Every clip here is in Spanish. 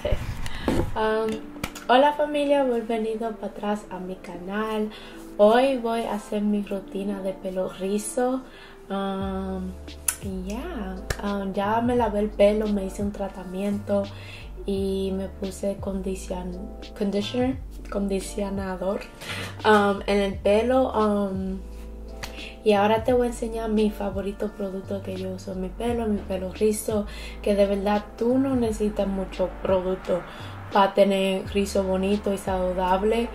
Okay. Hola familia, bienvenido para atrás a mi canal. Hoy voy a hacer mi rutina de pelo rizo. Ya me lavé el pelo, me hice un tratamiento y me puse condicionador en el pelo. Y ahora te voy a enseñar mi favorito producto que yo uso en mi pelo rizo, que de verdad tú no necesitas mucho producto para tener rizo bonito y saludable.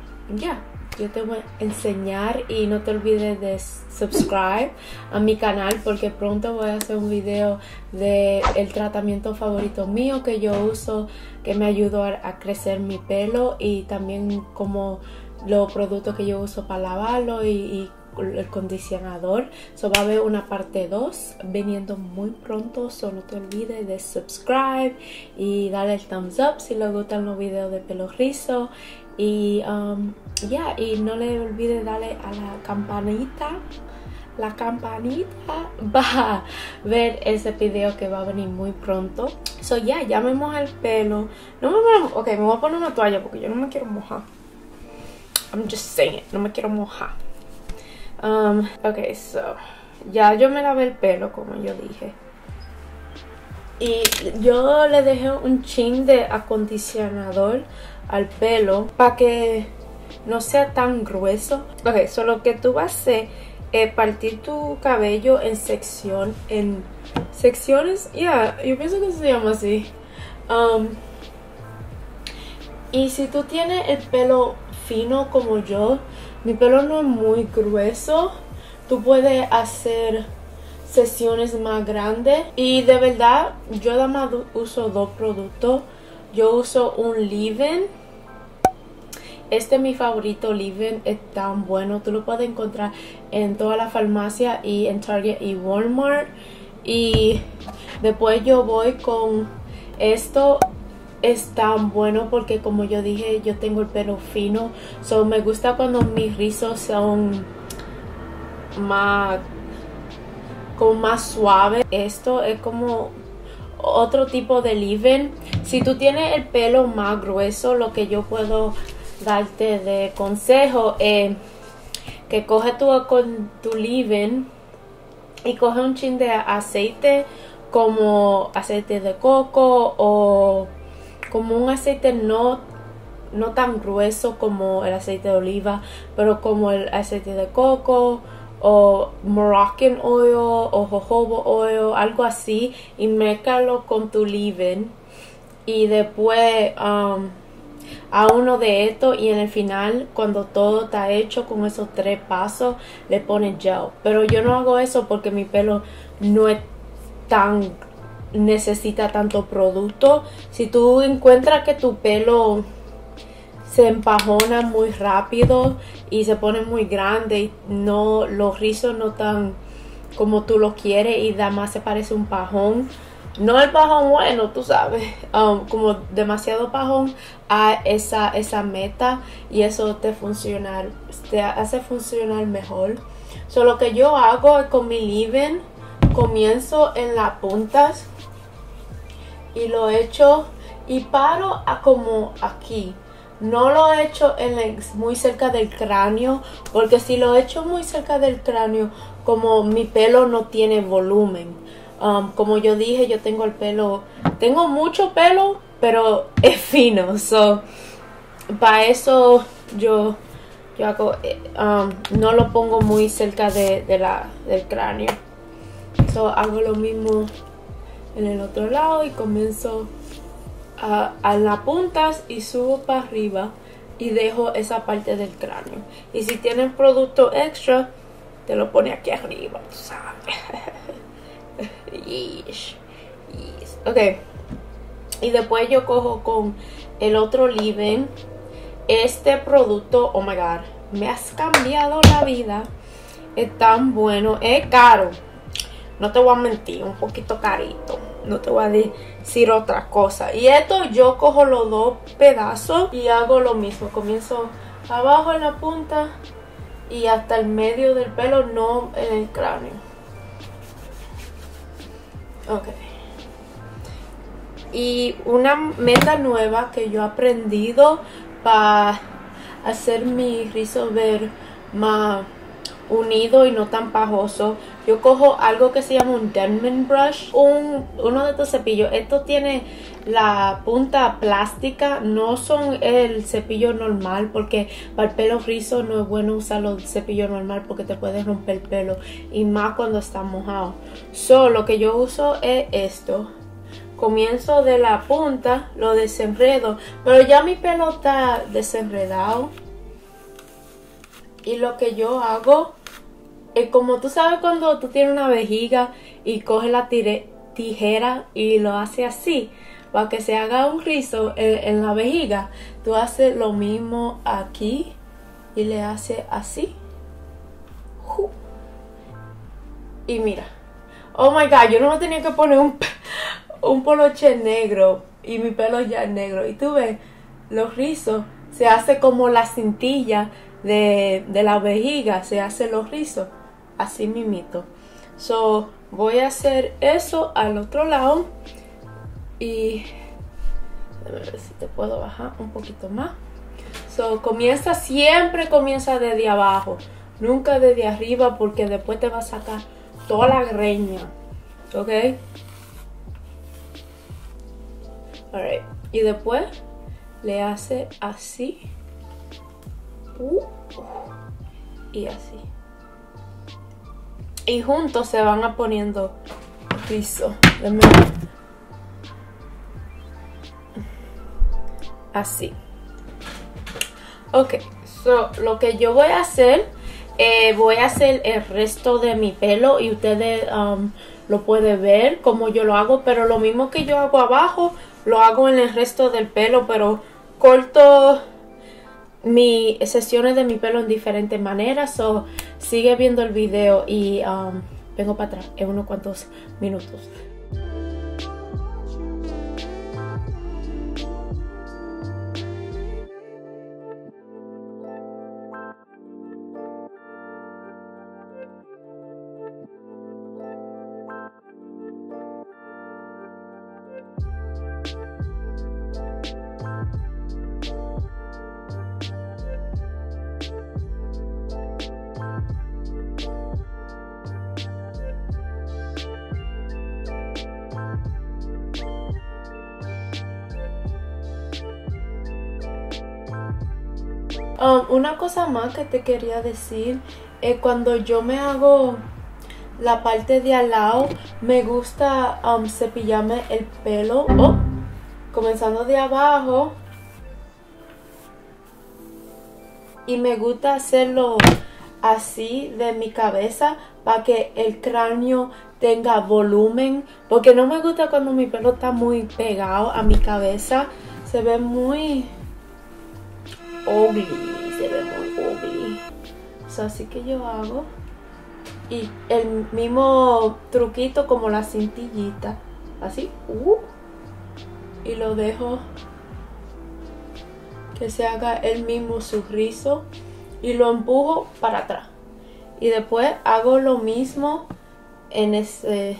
Yo te voy a enseñar y no te olvides de subscribe a mi canal, porque pronto voy a hacer un video de el tratamiento favorito mío que yo uso, que me ayudó a crecer mi pelo, y también como los productos que yo uso para lavarlo y el condicionador. So, va a haber una parte 2 viniendo muy pronto. Solo te olvides de subscribe y darle el thumbs up si les gustan los videos de pelo rizo. Y y no le olvides darle a la campanita, va a ver ese video que va a venir muy pronto. So ya me moja el pelo. Ok, me voy a poner una toalla porque yo no me quiero mojar. I'm just saying, no me quiero mojar. Ok, so ya yo me lavé el pelo, como yo dije, y yo le dejé un chin de acondicionador al pelo para que no sea tan grueso. Ok, so lo que tú vas a hacer es partir tu cabello en secciones. Yo pienso que se llama así. Y si tú tienes el pelo fino como yo, mi pelo no es muy grueso, tú puedes hacer sesiones más grandes. Y de verdad, yo nada más uso dos productos. Yo uso un leave-in. Este es mi favorito, leave-in. Es tan bueno. Tú lo puedes encontrar en toda la farmacia y en Target y Walmart. Y después yo voy con esto. Es tan bueno porque, como yo dije, yo tengo el pelo fino, so me gusta cuando mis rizos son más, como más suaves. Esto es como otro tipo de leave-in. Si tú tienes el pelo más grueso, lo que yo puedo darte de consejo es que coge tu leave-in y coge un chin de aceite, como aceite de coco o como un aceite no tan grueso como el aceite de oliva, pero como el aceite de coco o Moroccan oil o jojoba oil, algo así, y mécalo con tu leave-in. Y después a uno de estos, y en el final, cuando todo está hecho con esos tres pasos, le pones gel. Pero yo no hago eso porque mi pelo no es tan necesita tanto producto. Si tú encuentras que tu pelo se empajona muy rápido y se pone muy grande y no, los rizos no tan como tú los quieres y nada más se parece un pajón, no el pajón bueno, tú sabes, como demasiado pajón a esa meta, y eso te hace funcionar mejor. Solo lo que yo hago es con mi leave-in, comienzo en las puntas y lo echo y paro como aquí. No lo echo muy cerca del cráneo, porque si lo echo muy cerca del cráneo, como mi pelo no tiene volumen, como yo dije, yo tengo el pelo, tengo mucho pelo, pero es fino. So, para eso yo hago, no lo pongo muy cerca del cráneo. So, hago lo mismo en el otro lado y comienzo a las puntas y subo para arriba y dejo esa parte del cráneo. Y si tienen producto extra, te lo pone aquí arriba, tú sabes. Ok. Y después yo cojo con el otro leave-in. Este producto, oh my god, me has cambiado la vida. Es tan bueno, es caro. No te voy a mentir, un poquito carito. No te voy a decir otra cosa. Y esto yo cojo los dos pedazos y hago lo mismo. Comienzo abajo en la punta y hasta el medio del pelo, no en el cráneo. Ok. Y una meta nueva que yo he aprendido para hacer mi rizo ver más unido y no tan pajoso, yo cojo algo que se llama un Denman brush, uno de estos cepillos. Esto tiene la punta plástica, no son el cepillo normal, porque para el pelo rizo no es bueno usar el cepillo normal porque te puedes romper el pelo, y más cuando está mojado. Lo que yo uso es esto. Comienzo de la punta, lo desenredo, pero ya mi pelo está desenredado. Y lo que yo hago es, como tú sabes cuando tú tienes una vejiga y coges la tijera y lo hace así para que se haga un rizo en la vejiga, tú haces lo mismo aquí y le haces así. Y mira, oh my god, yo no me tenía que poner un poloche negro y mi pelo ya es negro. Y tú ves, los rizos se hace como la cintilla de la vejiga, se hace los rizos así mismito. Voy a hacer eso al otro lado. Y a ver si te puedo bajar un poquito más. Comienza, siempre comienza desde abajo, nunca desde arriba, porque después te va a sacar toda la greña, ¿ok? Alright. Y después le hace así y así, y juntos se van a poniendo rizo así. Ok, lo que yo voy a hacer, voy a hacer el resto de mi pelo y ustedes lo pueden ver como yo lo hago, pero lo mismo que yo hago abajo lo hago en el resto del pelo, pero corto mis sesiones de mi pelo en diferentes maneras. Sigue viendo el video y vengo para atrás en unos cuantos minutos. Una cosa más que te quería decir, cuando yo me hago la parte de al lado, me gusta cepillarme el pelo, comenzando de abajo, y me gusta hacerlo así de mi cabeza para que el cráneo tenga volumen, porque no me gusta cuando mi pelo está muy pegado a mi cabeza, se ve muy ugly, se ve muy ugly. Así que yo hago, y el mismo truquito como la cintillita así, y lo dejo que se haga el mismo su rizo y lo empujo para atrás, y después hago lo mismo en ese.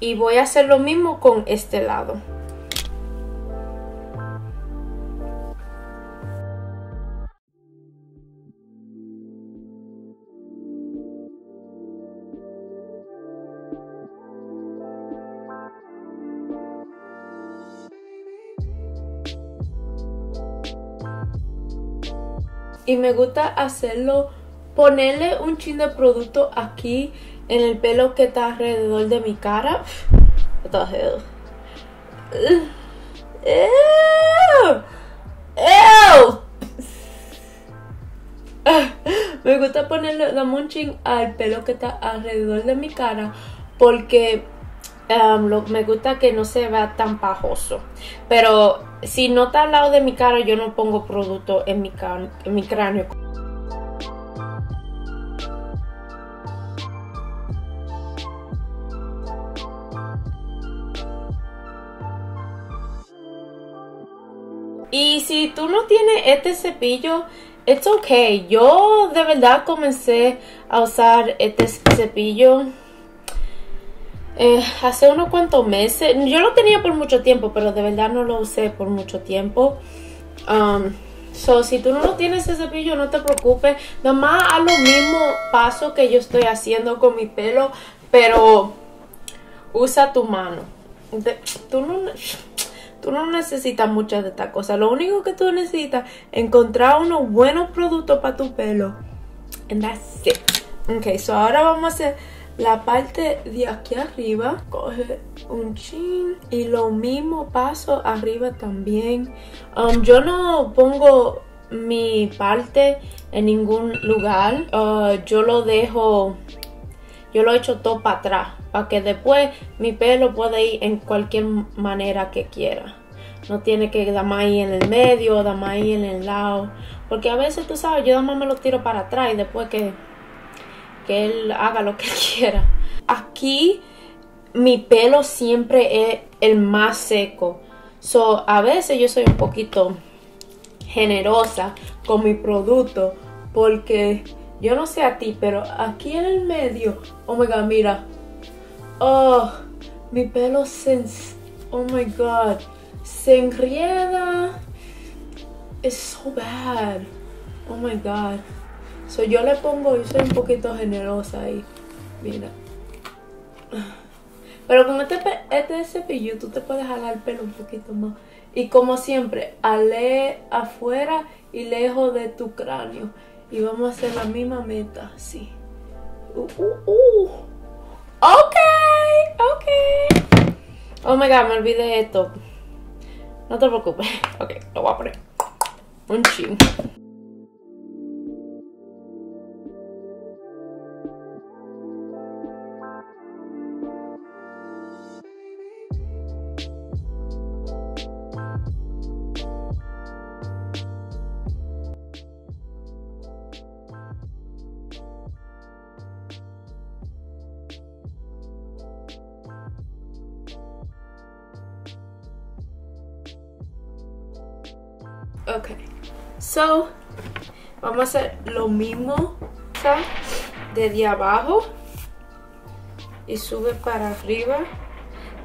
Y voy a hacer lo mismo con este lado. Y me gusta hacerlo, ponerle un chin de producto aquí en el pelo que está alrededor de mi cara. Me gusta ponerle la monchin al pelo que está alrededor de mi cara porque me gusta que no se vea tan pajoso. Pero si no está al lado de mi cara, yo no pongo producto en mi cráneo. Y si tú no tienes este cepillo, It's okay. Yo de verdad comencé a usar este cepillo hace unos cuantos meses. Yo lo tenía por mucho tiempo, pero de verdad no lo usé por mucho tiempo. So, si tú no lo tienes ese cepillo, no te preocupes. Nomás a lo mismo paso que yo estoy haciendo con mi pelo, pero usa tu mano. Tú no necesitas muchas de estas cosas. Lo único que tú necesitas es encontrar unos buenos productos para tu pelo. And that's it. Ok, so ahora vamos a hacer la parte de aquí arriba. Coge un chin y lo mismo paso arriba también. Yo no pongo mi parte en ningún lugar. Yo lo echo todo para atrás, para que después mi pelo pueda ir en cualquier manera que quiera. No tiene que dar más ahí en el medio, dar más ahí en el lado. Porque a veces, tú sabes, yo además me lo tiro para atrás y después que él haga lo que quiera. Aquí mi pelo siempre es el más seco. So, a veces yo soy un poquito generosa con mi producto porque... yo no sé a ti, pero aquí en el medio, oh my god, mira, oh, mi pelo oh my god, se enrieda, it's so bad, oh my god. So yo le pongo, yo soy un poquito generosa ahí, mira. Pero con este cepillo tú te puedes jalar el pelo un poquito más. Y como siempre, ale afuera y lejos de tu cráneo. Y vamos a hacer la misma meta, sí. Ok. Oh my god, me olvidé esto. No te preocupes. Ok, lo voy a poner. Un chin. Ok, so, vamos a hacer lo mismo, ¿sabes? Desde abajo y sube para arriba.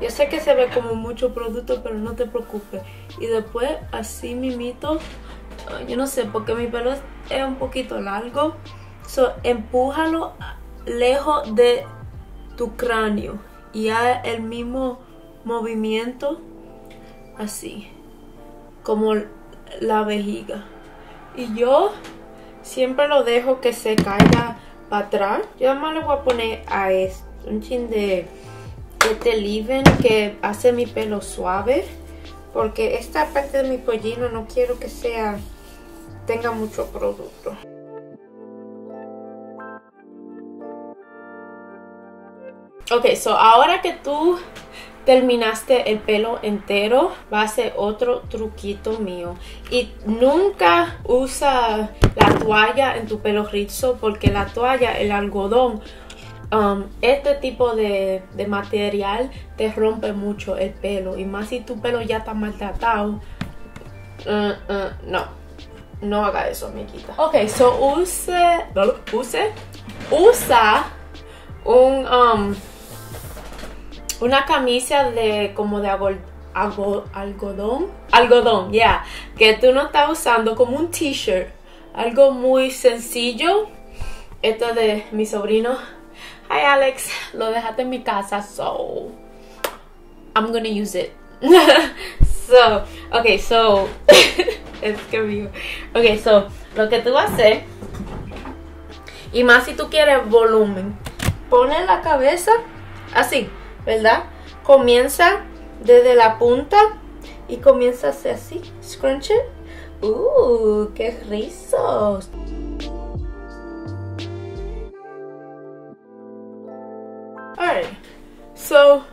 Yo sé que se ve como mucho producto, pero no te preocupes. Y después, así mimito, yo no sé, porque mi pelo es un poquito largo. So, empújalo lejos de tu cráneo y haz el mismo movimiento, así, como la vejiga. Y yo siempre lo dejo que se caiga para atrás. Yo además le voy a poner a esto un chin de este leave-in que hace mi pelo suave, porque esta parte de mi pollino no quiero que tenga mucho producto. Ok, so ahora que tú terminaste el pelo entero, va a ser otro truquito mío. Y nunca usa la toalla en tu pelo rizo, porque la toalla, el algodón, este tipo de material te rompe mucho el pelo. Y más si tu pelo ya está maltratado, no haga eso, amiguita. Ok, so usa un... una camisa como de algodón, yeah, que tú no estás usando, como un t-shirt, algo muy sencillo. Esto es de mi sobrino. Hi Alex, lo dejaste en mi casa, so I'm gonna use it. So, okay, so es que vivo. Okay, so lo que tú vas a hacer, y más si tú quieres volumen, pone la cabeza así, ¿verdad? Comienza desde la punta y comienza a hacer así, scrunch it. ¡Qué rizos! Alright, so,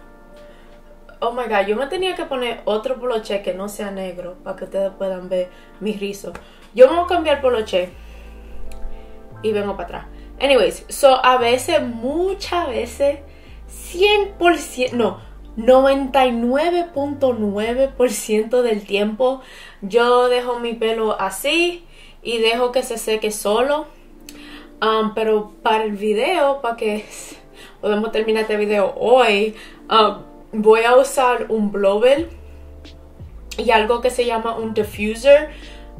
oh my god, yo me tenía que poner otro poloché que no sea negro para que ustedes puedan ver mis rizos. Yo me voy a cambiar el poloché y vengo para atrás. Anyways, so a veces, muchas veces, 100%, no, 99.9% del tiempo yo dejo mi pelo así y dejo que se seque solo. Pero para el video, para que podamos terminar este video hoy, voy a usar un blower y algo que se llama un diffuser.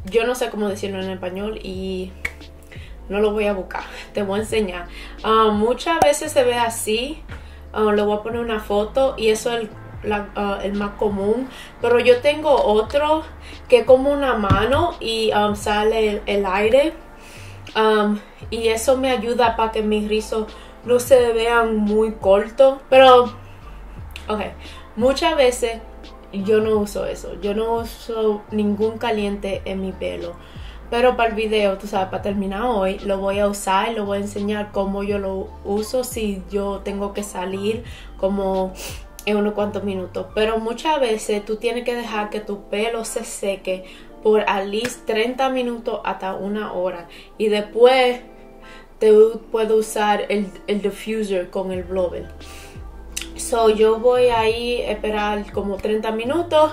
Yo no sé cómo decirlo en español y no lo voy a buscar, te voy a enseñar. Muchas veces se ve así. Le voy a poner una foto y eso es el más común, pero yo tengo otro que es como una mano y sale el aire, y eso me ayuda para que mis rizos no se vean muy cortos. Pero ok, muchas veces yo no uso eso, yo no uso ningún caliente en mi pelo, pero para el video, tú sabes, para terminar hoy, lo voy a usar y lo voy a enseñar cómo yo lo uso, si yo tengo que salir como en unos cuantos minutos. Pero muchas veces tú tienes que dejar que tu pelo se seque por al least 30 minutos hasta una hora, y después te puedo usar el diffuser con el blower. So, yo voy ahí a esperar como 30 minutos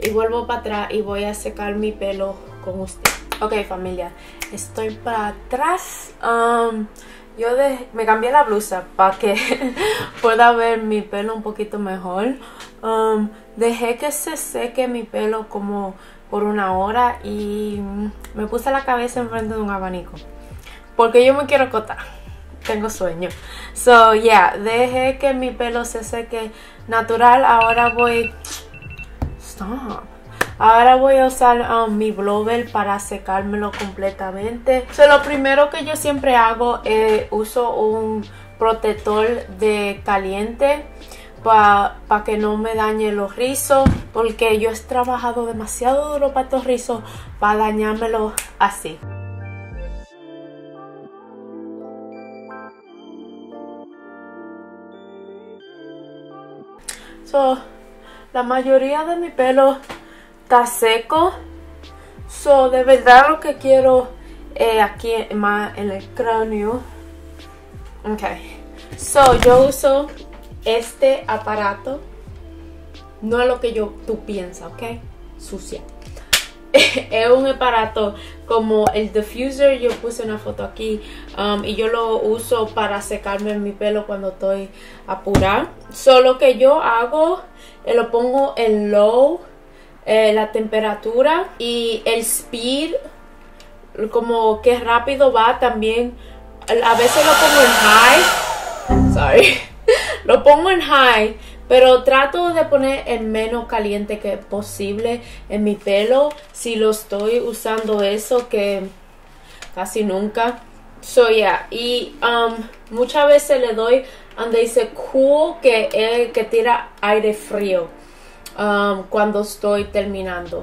y vuelvo para atrás y voy a secar mi pelo con usted. Ok, familia, estoy para atrás. Yo me cambié la blusa para que pueda ver mi pelo un poquito mejor. Dejé que se seque mi pelo como por una hora y me puse la cabeza enfrente de un abanico porque yo me quiero acotar, tengo sueño. So yeah, dejé que mi pelo se seque natural. Ahora voy... Stop. Ahora voy a usar mi blower para secármelo completamente. So, lo primero que yo siempre hago es uso un protector de caliente para que no me dañe los rizos, porque yo he trabajado demasiado duro para estos rizos para dañármelos así. So, la mayoría de mi pelo está seco, so de verdad lo que quiero aquí más en el cráneo. Ok, so yo uso este aparato, no es lo que tú piensas, ok, sucia. Es un aparato como el diffuser, yo puse una foto aquí, y yo lo uso para secarme mi pelo cuando estoy apurada. Solo que yo hago, lo pongo en low, la temperatura y el speed, como que rápido va también. A veces lo pongo en high, sorry, lo pongo en high, pero trato de poner el menos caliente que posible en mi pelo si lo estoy usando, eso que casi nunca. So yeah, y muchas veces le doy donde dice cool, que es que tira aire frío. Cuando estoy terminando, okay.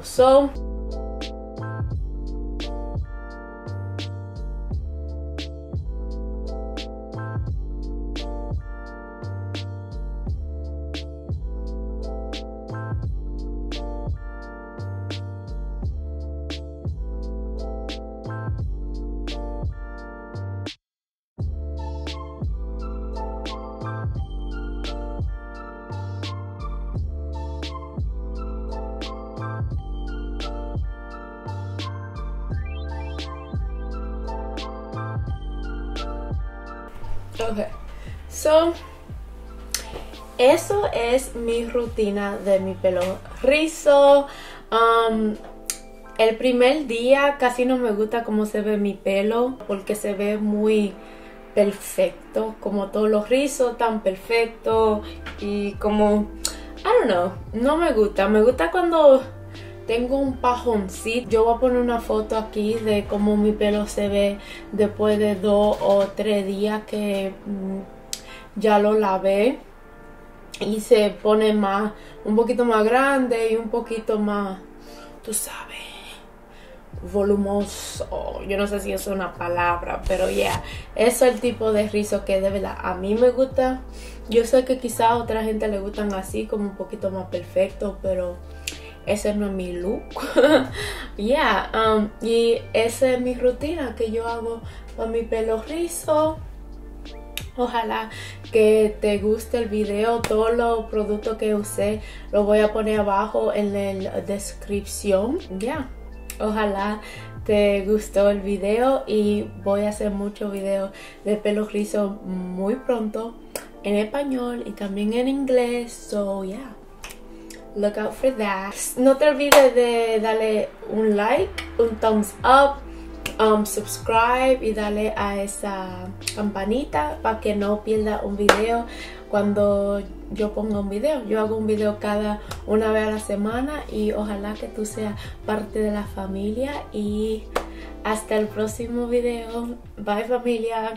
So, eso es mi rutina de mi pelo rizo. El primer día casi no me gusta cómo se ve mi pelo porque se ve muy perfecto, como todos los rizos tan perfectos, y como, I don't know, no me gusta. Me gusta cuando tengo un pajoncito. Yo voy a poner una foto aquí de cómo mi pelo se ve después de 2 o 3 días que ya lo lavé, y se pone más, un poquito más grande y un poquito más, tú sabes, volumoso. Yo no sé si es una palabra, pero yeah, eso es el tipo de rizo que de verdad a mí me gusta. Yo sé que quizá a otra gente le gustan así, como un poquito más perfecto, pero ese no es mi look. Yeah, y esa es mi rutina que yo hago con mi pelo rizo. Ojalá que te guste el video. Todos los productos que usé los voy a poner abajo en la descripción. Yeah, ojalá te gustó el video y voy a hacer muchos videos de pelo rizo muy pronto en español y también en inglés, so yeah, look out for that. No te olvides de darle un like, un thumbs up, subscribe y darle a esa campanita para que no pierda un video cuando yo ponga un video. Yo hago un video cada una vez a la semana y ojalá que tú seas parte de la familia y hasta el próximo video. Bye familia.